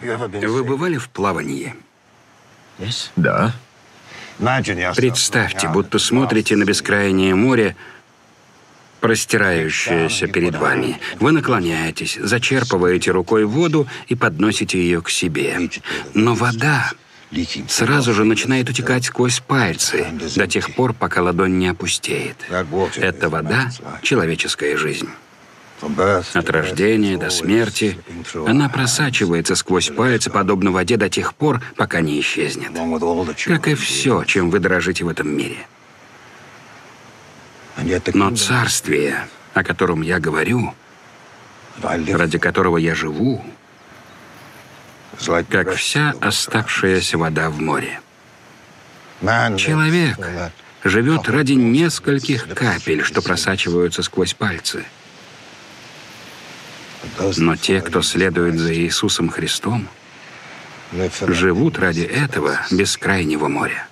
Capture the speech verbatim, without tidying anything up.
Вы бывали в плавании? Да. Представьте, будто смотрите на бескрайнее море, простирающееся перед вами. Вы наклоняетесь, зачерпываете рукой воду и подносите ее к себе. Но вода сразу же начинает утекать сквозь пальцы, до тех пор, пока ладонь не опустеет. Эта вода — человеческая жизнь. От рождения до смерти она просачивается сквозь пальцы, подобно воде, до тех пор, пока не исчезнет. Как и все, чем вы дорожите в этом мире. Но царствие, о котором я говорю, ради которого я живу, как вся оставшаяся вода в море. Человек живет ради нескольких капель, что просачиваются сквозь пальцы. Но те, кто следует за Иисусом Христом, живут ради этого бескрайнего моря.